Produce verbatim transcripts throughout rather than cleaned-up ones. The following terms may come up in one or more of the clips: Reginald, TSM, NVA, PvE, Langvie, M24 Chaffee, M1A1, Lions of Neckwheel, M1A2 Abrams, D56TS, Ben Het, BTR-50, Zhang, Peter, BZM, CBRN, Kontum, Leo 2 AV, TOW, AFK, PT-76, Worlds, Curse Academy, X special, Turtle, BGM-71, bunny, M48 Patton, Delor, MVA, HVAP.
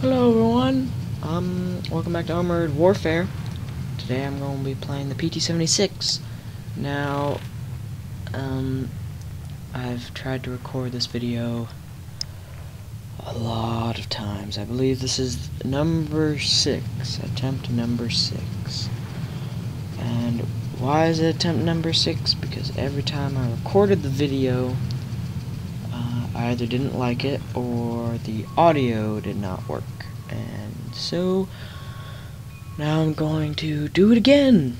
Hello everyone, um, welcome back to Armored Warfare. Today I'm going to be playing the P T seventy-six. Now, um, I've tried to record this video a lot of times. I believe this is number six, attempt number six. And why is it attempt number six? Because every time I recorded the video, I either didn't like it or the audio did not work, and so now I'm going to do it again,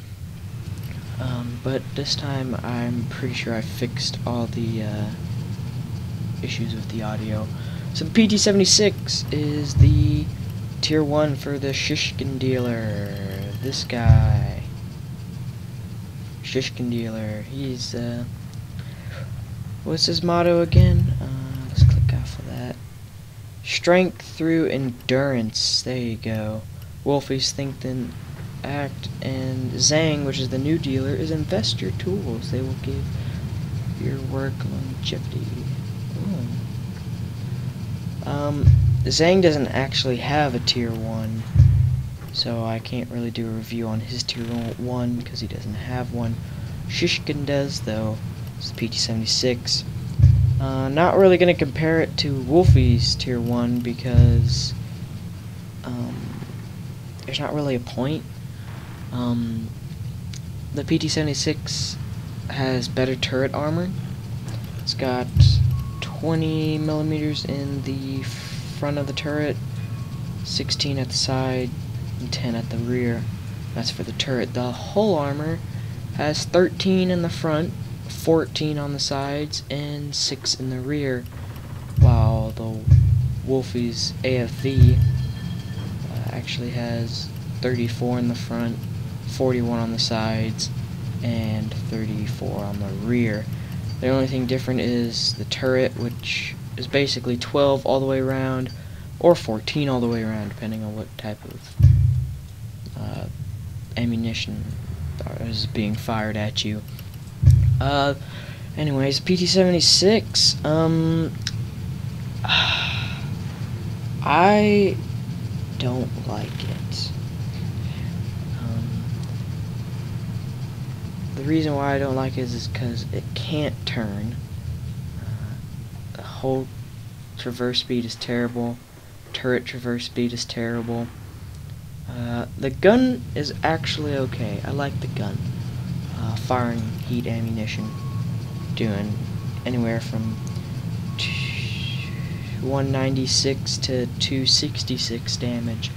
um, but this time I'm pretty sure I fixed all the uh, issues with the audio. So the P T seventy-six is the tier one for the Shishkin dealer. This guy, Shishkin dealer, he's uh, what's his motto again? Um, Strength through endurance. There you go. Wolfies think, then act. And Zhang, which is the new dealer, is invest your tools. They will give your work longevity. Ooh. Um, Zhang doesn't actually have a tier one, so I can't really do a review on his tier one because he doesn't have one. Shishkin does, though. It's the P T seventy-six. Uh, not really going to compare it to Wolfies tier one because um, there's not really a point. Um, the P T seventy-six has better turret armor. It's got twenty millimeters in the front of the turret, sixteen at the side, and ten at the rear. That's for the turret. The hull armor has thirteen in the front, fourteen on the sides, and six in the rear, while the Wolfies A F V uh, actually has thirty-four in the front, forty-one on the sides, and thirty-four on the rear. The only thing different is the turret, which is basically twelve all the way around, or fourteen all the way around, depending on what type of uh, ammunition is being fired at you. Uh, anyways, P T seventy-six, um, I don't like it. Um, the reason why I don't like it is because it can't turn. Uh, the whole traverse speed is terrible. Turret traverse speed is terrible. Uh, the gun is actually okay. I like the gun. Uh, firing heat ammunition, doing anywhere from one ninety-six to two sixty-six damage,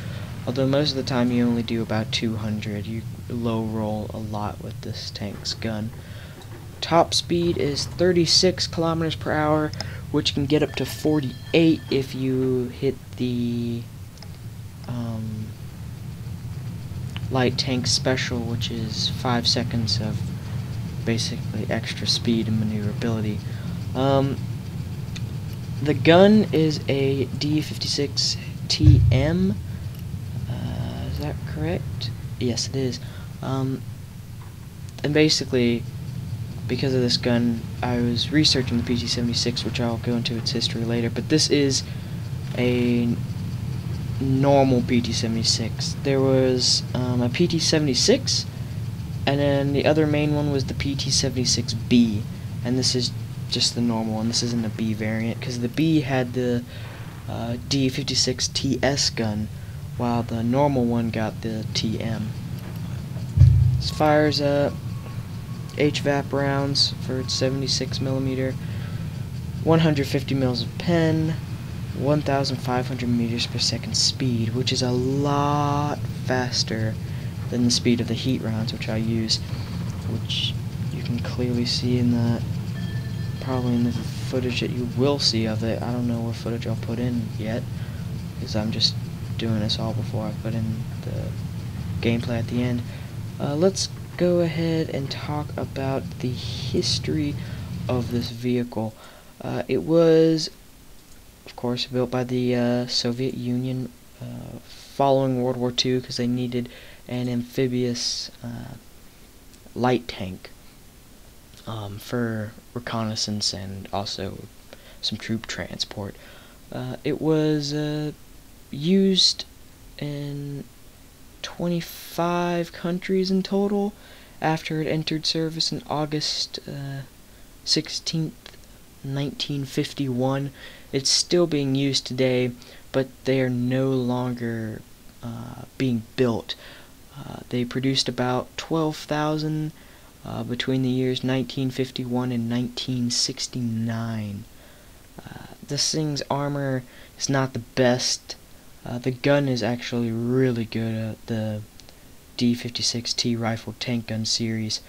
although most of the time you only do about two hundred. You low roll a lot with this tank's gun. Top speed is thirty-six kilometers per hour, which can get up to forty-eight if you hit the um, light tank special, which is five seconds of basically extra speed and maneuverability. Um, the gun is a D fifty-six T M. Uh, is that correct? Yes, it is. Um, and basically, because of this gun, I was researching the P T seventy-six, which I'll go into its history later, but this is a normal P T seventy-six. There was um, a P T seventy-six, and then the other main one was the P T seventy-six B, and this is just the normal one. This isn't a B variant, because the B had the uh, D fifty-six T S gun, while the normal one got the T M. This fires uh, H VAP rounds for its seventy-six millimeter, one hundred fifty mils of pen, one thousand five hundred meters per second speed, which is a lot faster than the speed of the heat rounds, which I use, which you can clearly see in the, probably in the footage that you will see of it. I don't know what footage I'll put in yet, because I'm just doing this all before I put in the gameplay at the end. Uh, let's go ahead and talk about the history of this vehicle. Uh, it was, of course, built by the uh, Soviet Union uh, following World War Two because they needed an amphibious uh, light tank um, for reconnaissance and also some troop transport. Uh, it was uh, used in twenty-five countries in total after it entered service in August uh, sixteenth, nineteen fifty-one. It's still being used today, but they are no longer uh, being built. Uh, they produced about twelve thousand uh, between the years nineteen fifty-one and nineteen sixty-nine. Uh, this thing's armor is not the best. Uh, the gun is actually really good. Uh, the D fifty-six T rifle tank gun series,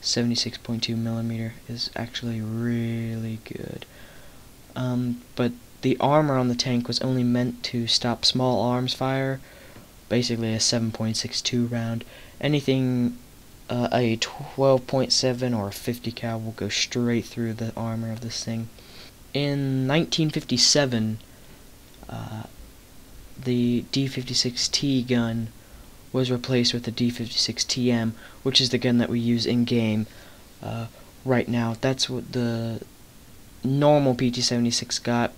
seventy-six point two millimeter, is actually really good. Um, but the armor on the tank was only meant to stop small arms fire, basically a seven point six two round. Anything uh, a twelve point seven or a fifty cal will go straight through the armor of this thing. In nineteen fifty-seven, uh, the D fifty-six T gun was replaced with the D fifty-six T M, which is the gun that we use in game uh, right now. That's what the normal P T seventy-six got,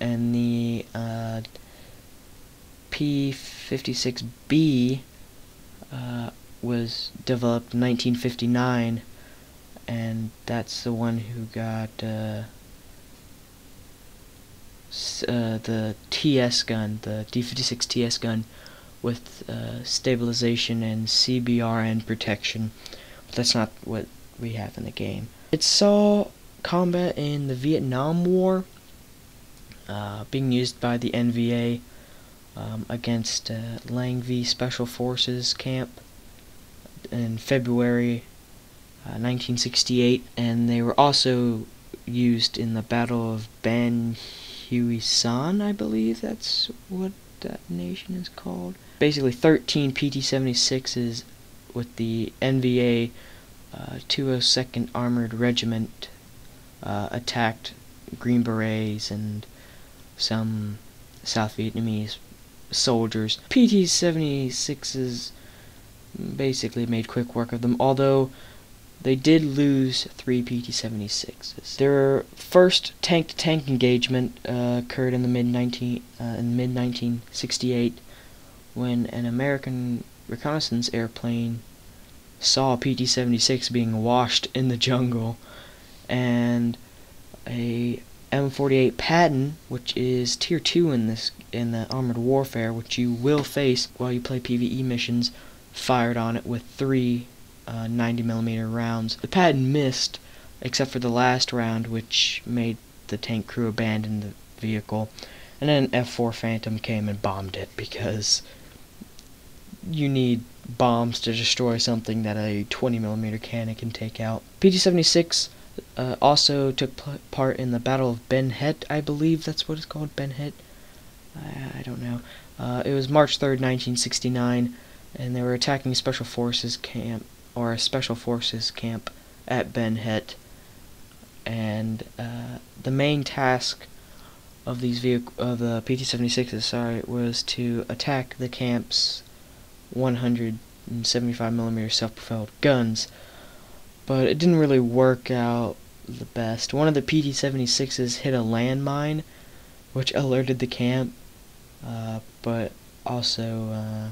and the uh, P fifty-six B uh, was developed in nineteen fifty-nine, and that's the one who got Uh, Uh, the T S gun, the D fifty-six T S gun, with uh, stabilization and C B R N protection, but that's not what we have in the game. It saw combat in the Vietnam War, uh, being used by the N V A um, against uh, Langvie Special Forces Camp in February uh, nineteen sixty-eight, and they were also used in the Battle of Ban Huisan, I believe that's what that nation is called. Basically, thirteen P T seventy-sixes with the N V A uh, two oh second Armored Regiment uh, attacked Green Berets and some South Vietnamese soldiers. P T seventy-sixes basically made quick work of them, although they did lose three P T seventy-sixes. Their first tank-to-tank engagement uh, occurred in the mid nineteen sixty-eight, when an American reconnaissance airplane saw a P T seventy-six being washed in the jungle, and a M forty-eight Patton, which is tier two in this in the Armored Warfare, which you will face while you play P V E missions, fired on it with three Uh, ninety millimeter rounds. The Patton missed, except for the last round, which made the tank crew abandon the vehicle, and then F four Phantom came and bombed it, because you need bombs to destroy something that a twenty millimeter cannon can take out. P T seventy-six uh, also took pl part in the Battle of Ben Het, I believe that's what it's called, Ben Het? I, I don't know. Uh, it was March third, nineteen sixty-nine, and they were attacking Special Forces Camp, or a Special Forces camp at Ben Het, and uh, the main task of these vehicle of the P T seventy-sixes, sorry, was to attack the camp's one hundred seventy-five millimeter self-propelled guns, but it didn't really work out the best. One of the P T seventy-sixes hit a landmine, which alerted the camp, uh, but also Uh,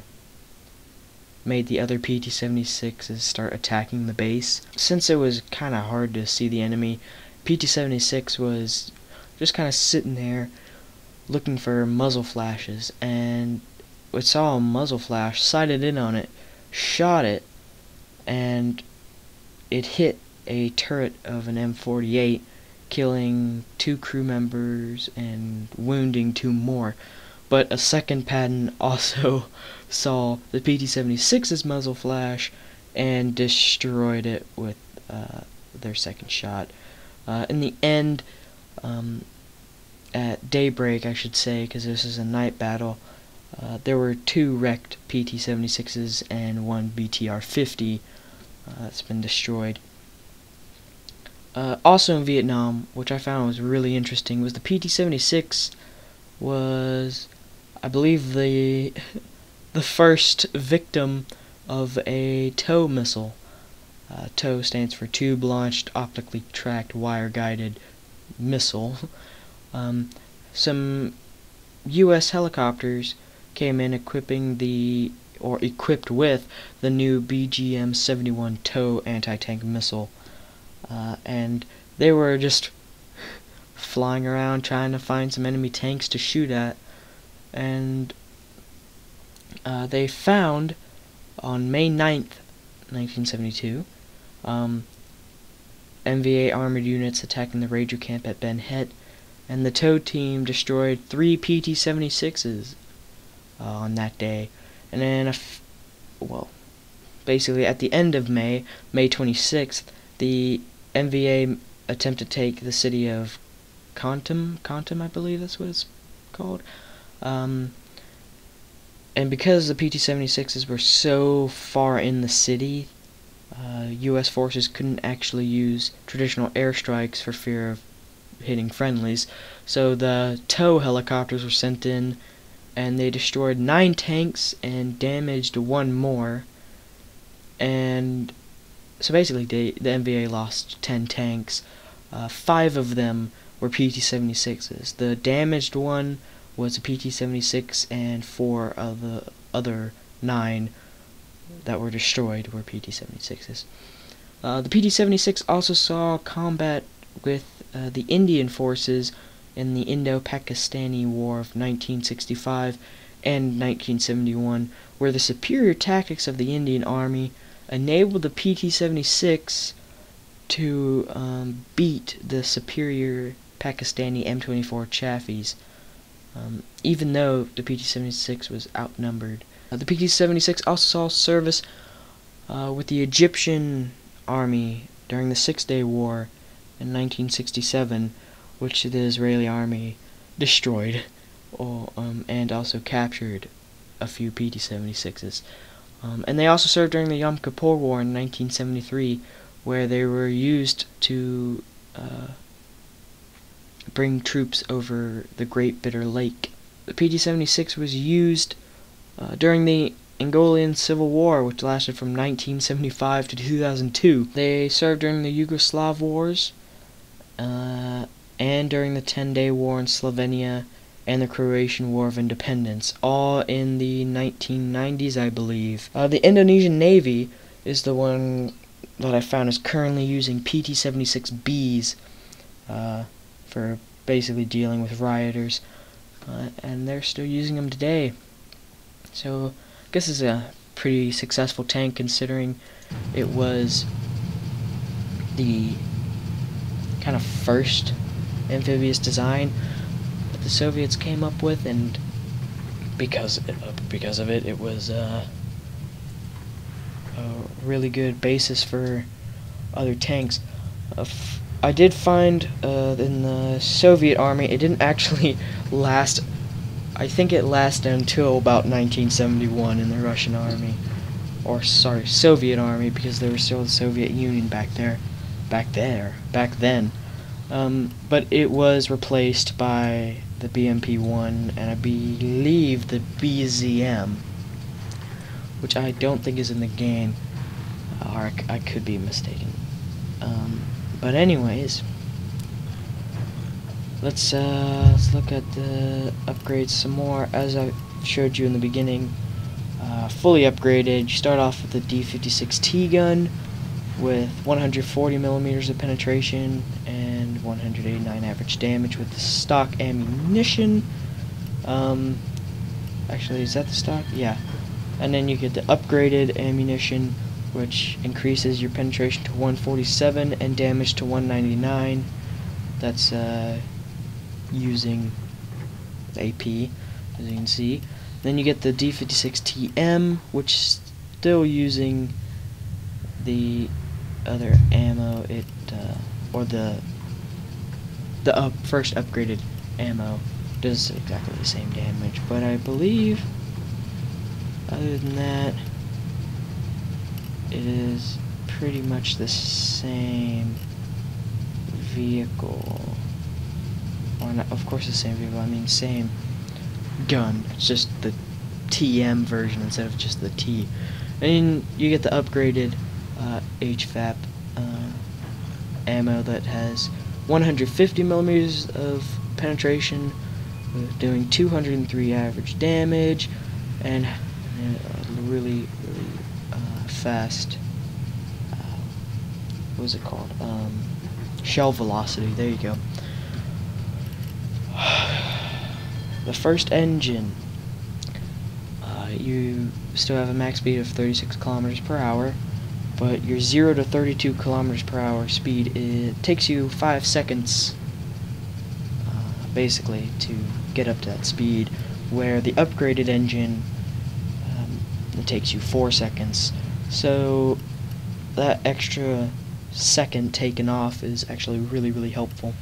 made the other P T seventy-sixes start attacking the base. Since it was kind of hard to see the enemy, P T seventy-six was just kind of sitting there looking for muzzle flashes, and it saw a muzzle flash, sighted in on it, shot it, and it hit a turret of an M forty-eight, killing two crew members and wounding two more. But a second Patton also saw the P T seventy-six's muzzle flash and destroyed it with uh, their second shot. Uh, in the end, um, at daybreak, I should say, because this is a night battle, uh, there were two wrecked P T seventy-sixes and one B T R fifty uh, that's been destroyed. Uh, also in Vietnam, which I found was really interesting, was the P T seventy-six was, I believe, the the first victim of a TOW missile. Uh, TOW stands for Tube Launched Optically Tracked Wire Guided Missile. Um, some U S helicopters came in equipping the or equipped with the new B G M seventy-one TOW anti-tank missile, uh, and they were just flying around trying to find some enemy tanks to shoot at, and uh, they found on May ninth nineteen seventy-two um, M V A armored units attacking the Ranger camp at Ben Het, and the TOW team destroyed three P T seventy-sixes uh, on that day. And then, a f well, basically at the end of May, May twenty-sixth, the M V A attempted to take the city of Kontum, Kontum, I believe that's what it's called. Um, and because the P T seventy-sixes were so far in the city, uh, U S forces couldn't actually use traditional airstrikes for fear of hitting friendlies. So the TOW helicopters were sent in, and they destroyed nine tanks and damaged one more. And so basically they, the M V A lost ten tanks. Uh, five of them were P T seventy-sixes. The damaged one was a P T seventy-six, and four of the other nine that were destroyed were P T seventy-sixes. Uh, the P T seventy-six also saw combat with uh, the Indian forces in the Indo-Pakistani War of nineteen sixty-five and nineteen seventy-one, where the superior tactics of the Indian Army enabled the P T seventy-six to um, beat the superior Pakistani M twenty-four Chaffees, um, even though the P T seventy-six was outnumbered. Uh, the P T seventy-six also saw service uh, with the Egyptian Army during the Six-Day War in nineteen sixty-seven, which the Israeli army destroyed, or, um, and also captured a few P T seventy-sixes. Um, and they also served during the Yom Kippur War in nineteen seventy-three, where they were used to uh, bring troops over the Great Bitter Lake. The P T seventy-six was used uh, during the Angolan Civil War, which lasted from nineteen seventy-five to two thousand two. They served during the Yugoslav Wars, uh, and during the ten-day war in Slovenia and the Croatian War of Independence, all in the nineteen nineties, I believe. Uh, the Indonesian Navy is the one that I found is currently using P T seventy-six Bs uh, for basically dealing with rioters, uh, and they're still using them today. So I guess it's a pretty successful tank, considering it was the kind of first amphibious design that the Soviets came up with, and because of it, because of it, it was uh, a really good basis for other tanks. Uh, f I did find uh, in the Soviet army it didn't actually last. I think it lasted until about nineteen seventy-one in the Russian army, or sorry, Soviet army, because there was still the Soviet Union back there, back there, back then. Um, but it was replaced by the B M P one and I believe the B Z M, which I don't think is in the game, or I, I could be mistaken. Um, but anyways, let's uh, let's look at the upgrades some more. As I showed you in the beginning, uh, fully upgraded, you start off with the D fifty-six T gun with one hundred forty millimeters of penetration and one hundred eighty-nine average damage with the stock ammunition. Um, actually, is that the stock? Yeah. And then you get the upgraded ammunition, which increases your penetration to one forty-seven and damage to one ninety-nine. That's uh, using A P, as you can see. Then you get the D fifty-six T M, which is still using the other ammo, it uh, or the the up first upgraded ammo does exactly the same damage, but I believe other than that it is pretty much the same vehicle, or not, of course the same vehicle, I mean same gun, it's just the T M version instead of just the T. And you get the upgraded Uh, H VAP uh, ammo that has one hundred fifty millimeters of penetration doing two hundred three average damage and a really, really uh, fast, uh, what was it called, um, shell velocity, there you go. The first engine, uh, you still have a max speed of thirty-six kilometers per hour, but your zero to thirty-two kilometers per hour speed, it takes you five seconds uh, basically to get up to that speed, where the upgraded engine, um, it takes you four seconds. So that extra second taken off is actually really, really helpful.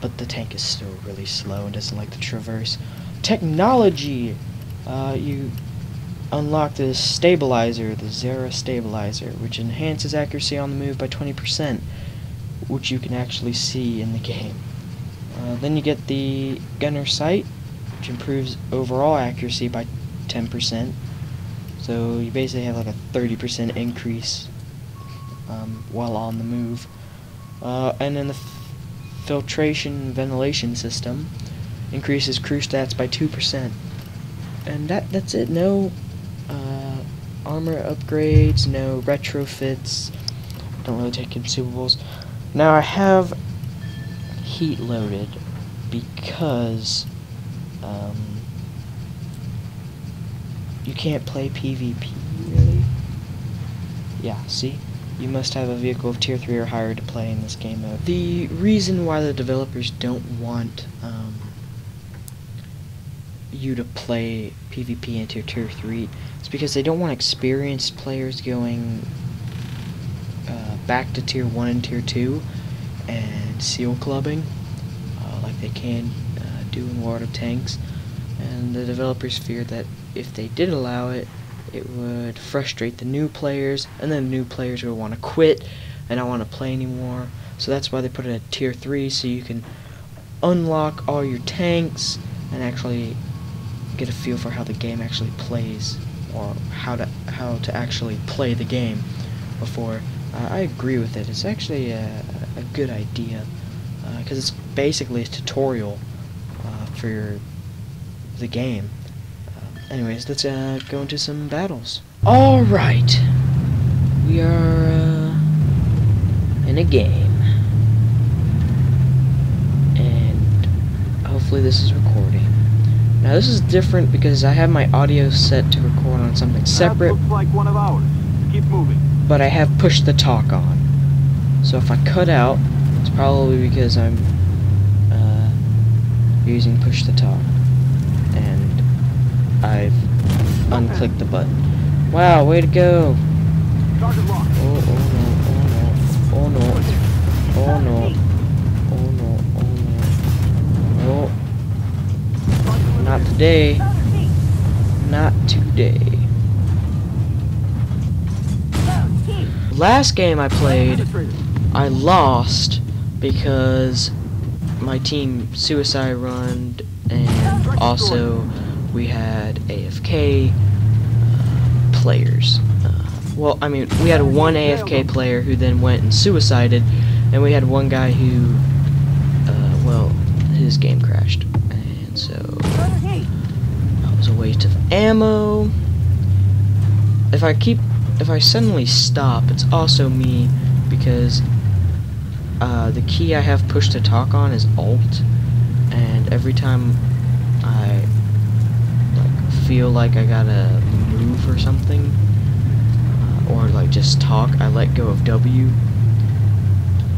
But the tank is still really slow and doesn't like to traverse. Technology! Uh, you unlock this stabilizer, the Zera Stabilizer, which enhances accuracy on the move by twenty percent, which you can actually see in the game. Uh, then you get the gunner sight, which improves overall accuracy by ten percent. So you basically have like a thirty percent increase um, while on the move. Uh, and then the filtration ventilation system increases crew stats by two percent, and that that's it. No uh, armor upgrades, no retrofits, don't really take consumables. Now I have heat loaded because um, you can't play PvP really. Yeah, see? You must have a vehicle of tier three or higher to play in this game mode. The reason why the developers don't want um, you to play PvP into tier three is because they don't want experienced players going uh, back to tier one and tier two and seal clubbing uh, like they can uh, do in World of Tanks. And the developers fear that if they did allow it, it would frustrate the new players, and then the new players would want to quit and not want to play anymore. So that's why they put it at tier three, so you can unlock all your tanks and actually get a feel for how the game actually plays, or how to how to actually play the game before. Uh, I agree with it. It's actually a, a good idea, because uh, it's basically a tutorial uh, for your, the game. Anyways, let's uh, go into some battles. Alright! We are uh, in a game. And hopefully this is recording. Now this is different because I have my audio set to record on something separate. That looks like one of ours. Keep moving. But I have pushed the talk on. So if I cut out, it's probably because I'm uh, using push the talk. I've unclicked the button. Wow, way to go! Oh, oh no, oh no, oh no, oh no, oh no, oh no, no. Not today. Not today. Last game I played, I lost because my team suicide run, and also we had A F K uh, players. Uh, well, I mean, we had one A F K player who then went and suicided, and we had one guy who, uh, well, his game crashed. And so, that was a waste of ammo. If I keep, if I suddenly stop, it's also me, because uh, the key I have push to talk on is Alt, and every time I feel like I gotta move or something, uh, or like just talk, I let go of W.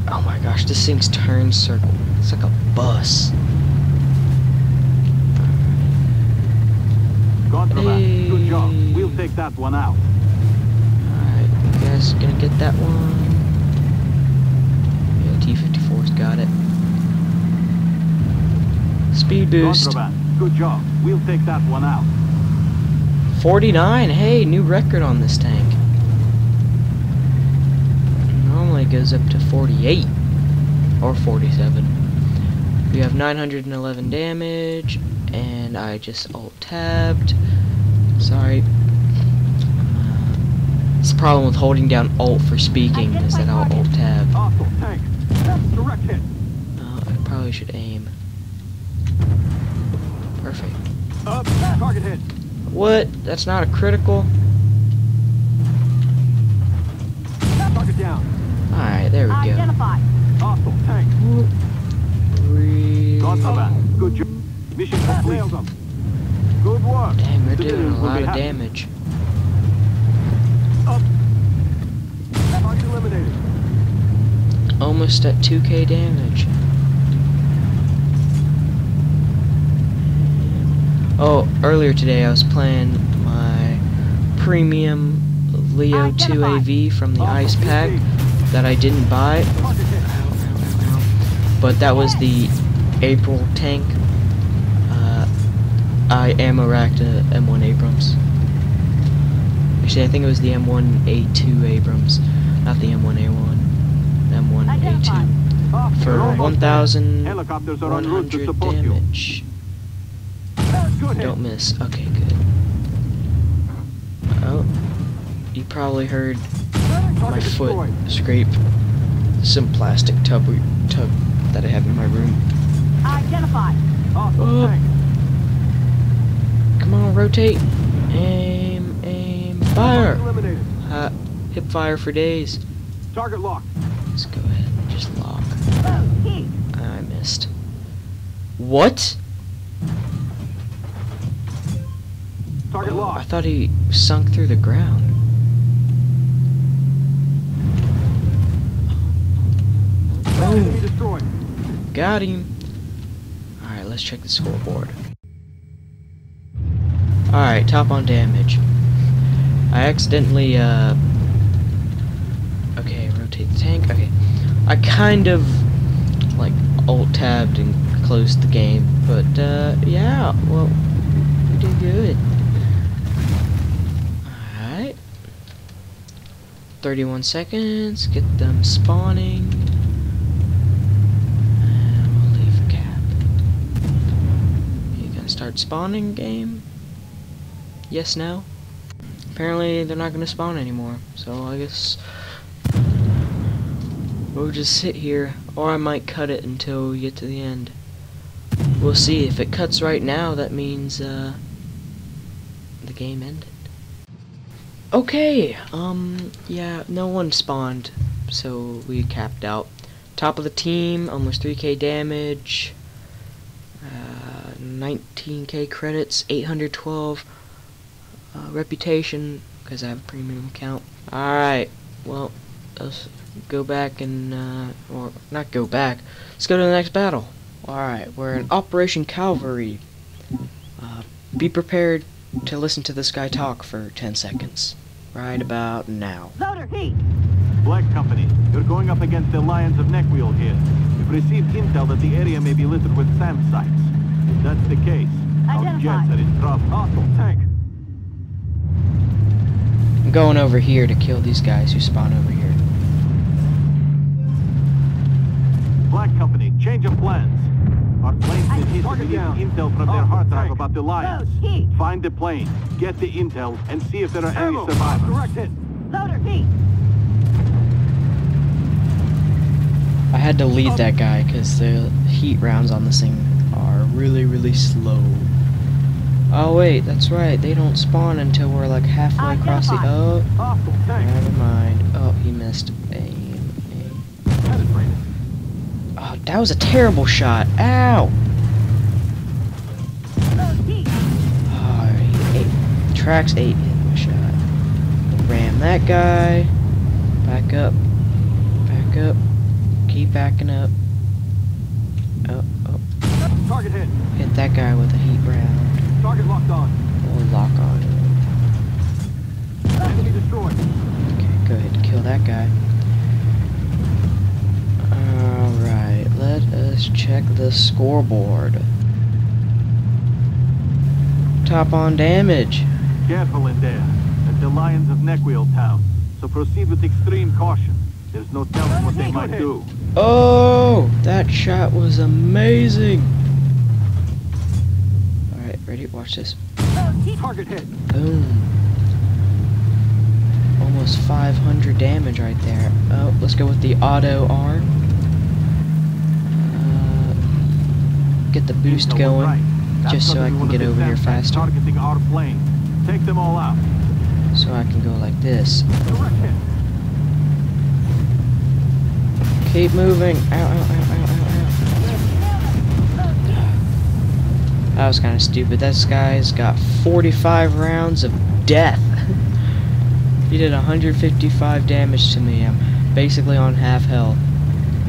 Oh my gosh, this thing's turn circle. It's like a bus. Hey. Good job. We'll take that one out. Alright, you guys gonna get that one? Yeah, T fifty-four's got it. Speed boost. Good job. We'll take that one out. forty-nine, hey, new record on this tank. It normally goes up to forty-eight or forty-seven. We have nine hundred eleven damage, and I just alt tabbed. Sorry. Uh, it's the problem with holding down alt for speaking, is that I'll alt tab. Uh, I probably should aim. perfect. Up, target hit. What? That's not a critical? Target down. Alright, there we go. Identify. Hostile tank. Three. Good job. Mission complete. Good work. Damn, they're doing a lot of damage. Up. Target eliminated. Almost at two K damage. Oh, earlier today I was playing my premium Leo two A V from the ice pack that I didn't buy, but that was the April tank. Uh, I ammo racked a M one Abrams. Actually, I think it was the M one A two Abrams, not the M one A one. M one A two for one thousand one hundred damage. Don't miss. Okay, good. Oh, you probably heard my foot scrape some plastic tub tub that I have in my room. Identify. Oh. Come on, rotate. Aim, aim, fire. Uh, hip fire for days. Target locked. Let's go ahead and just lock. I missed. What? Target oh, locked. I thought he sunk through the ground. Oh. Got him. Alright, let's check the scoreboard. Alright, top on damage. I accidentally, uh... okay, rotate the tank. Okay, I kind of like alt tabbed and closed the game, but uh, yeah, well, we did good. All right, thirty-one seconds. Get them spawning, and we'll leave the cap. You gonna start spawning, game? Yes, no. Apparently, they're not gonna spawn anymore, so I guess we'll just sit here, or I might cut it until we get to the end. We'll see. If it cuts right now, that means uh, the game ended. Okay, um, yeah, no one spawned, so we capped out. Top of the team, almost three K damage, uh, nineteen K credits, eight hundred twelve uh, reputation, because I have a premium account. Alright, well, let's go back and, uh, or not go back, let's go to the next battle. Alright, we're in Operation Calvary. Uh, be prepared to listen to this guy talk for ten seconds. Right about now. Loader, heat! Black Company, you're going up against the Lions of Neckwheel here. You've received intel that the area may be littered with SAM sites. If that's the case, our jets are in trouble. Hostile tank. I'm going over here to kill these guys who spawn over here. Black Company, change of plans. Our planes need to release intel from their hard drive about the Lions. Find the plane, get the intel, and see if there are any survivors. Direct hit. Loader, heat. I had to lead that guy because the heat rounds on this thing are really, really slow. Oh wait, that's right. They don't spawn until we're like halfway across the. Oh, never mind. Oh, he missed. Aim, aim. Oh, that was a terrible shot. Ow! Alright, eight. Tracks eight hit my shot. Ram that guy. Back up. Back up. Keep backing up. Oh, oh. Target hit. Hit that guy with a heat round. Target locked on. Or lock on. Enemy destroyed. Okay, go ahead and kill that guy. Alright, let us check the scoreboard. Top on damage. Careful in there. At the Lions of Neckwheel town. So proceed with extreme caution. There's no telling what they might do. Oh, that shot was amazing. Alright, ready? Watch this. Target hit. Boom. Almost five hundred damage right there. Oh, let's go with the auto arm. Uh, get the boost going. just so I can get over here faster. Targeting our plane. Take them all out. So I can go like this. Keep moving. Ow, ow, ow, ow, ow, ow. That was kind of stupid. This guy's got forty-five rounds of death. He did one hundred fifty-five damage to me. I'm basically on half health.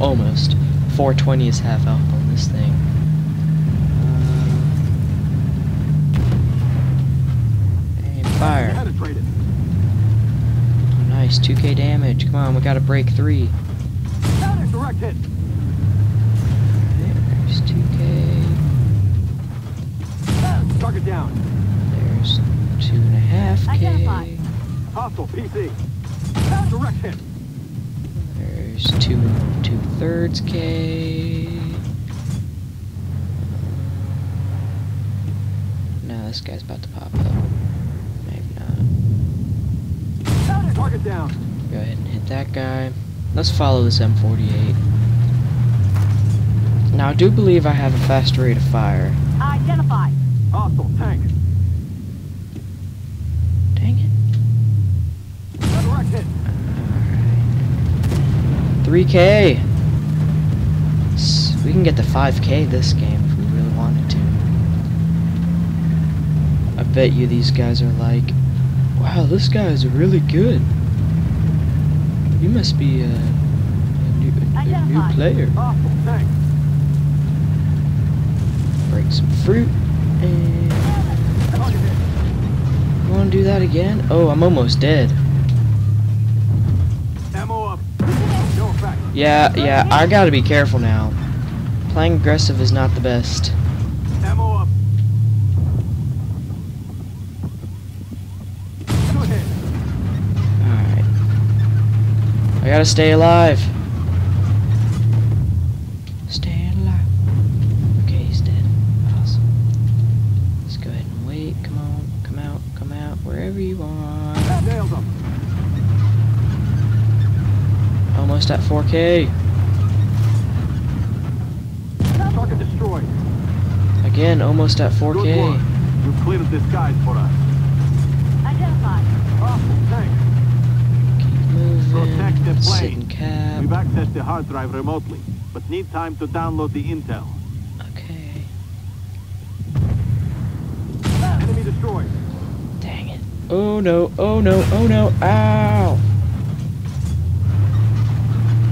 Almost. four twenty is half health on this thing. Fire. Oh, nice, two K damage. Come on, we gotta break three. Counter direct hit. There's two K. Target down. There's two and a half K. Hostile P C. Counter direct hit. There's two and two thirds K. Now this guy's about to pop up. Down. Go ahead and hit that guy. Let's follow this M forty-eight. Now I do believe I have a faster rate of fire. Identify. Hostile tank. Dang it. Direct hit. Alright. three K. We can get the five K this game if we really wanted to. I bet you these guys are like, wow, this guy is really good. You must be a, a, new, a, a new player. Break some fruit and you wanna do that again? Oh, I'm almost dead. Yeah, yeah, I gotta be careful now. Playing aggressive is not the best. I gotta stay alive. Stay alive. Okay, he's dead. Awesome. Let's go ahead and wait. Come on, come out, come out, wherever you want. Almost at four K. Target destroyed. Again, almost at four K. You've cleared this guide for us. Identified. Awesome, thanks. Protect the plane. Cab. We've accessed the hard drive remotely, but need time to download the intel. Okay. Enemy destroyed. Dang it. Oh no, oh no, oh no, ow!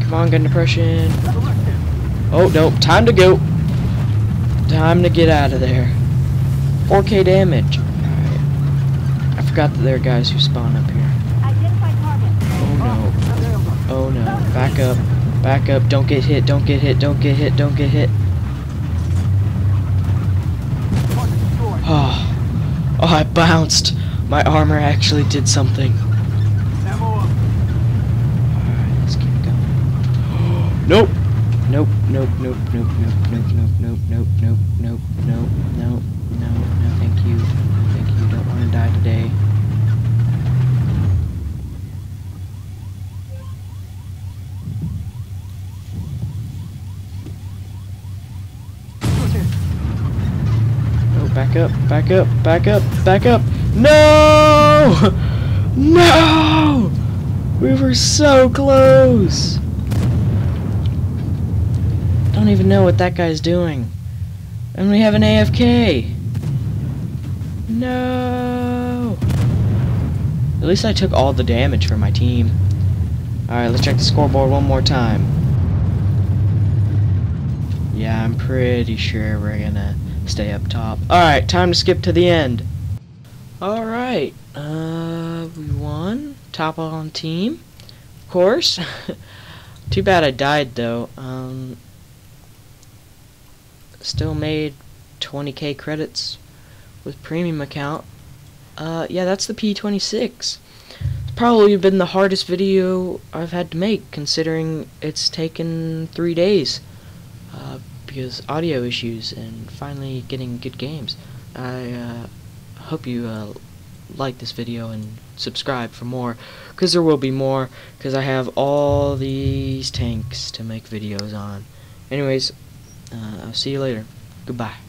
Come on, gun depression. Oh no, time to go. Time to get out of there. four K damage. Alright. I forgot that there are guys who spawn up here. Oh no, back up, back up, don't get hit, don't get hit, don't get hit, don't get hit. Oh, oh, I bounced. My armor actually did something. Alright, let's keep going. Nope, nope, nope, nope, nope, nope, nope, nope, nope, nope, nope, nope, nope, no, no, thank you, no, thank you, don't want to die today. Back up, back up, back up, back up. No! No! We were so close! Don't even know what that guy's doing. And we have an A F K! No! At least I took all the damage for my team. Alright, let's check the scoreboard one more time. Yeah, I'm pretty sure we're gonna stay up top. Alright, time to skip to the end. Alright, uh, we won. Top on team, of course. Too bad I died though. Um, still made twenty K credits with premium account. Uh, yeah, that's the P twenty-six. It's probably been the hardest video I've had to make, considering it's taken three days. Uh, because audio issues and finally getting good games. I uh, hope you uh, like this video and subscribe for more, because there will be more, because I have all these tanks to make videos on. Anyways, uh, I'll see you later. Goodbye.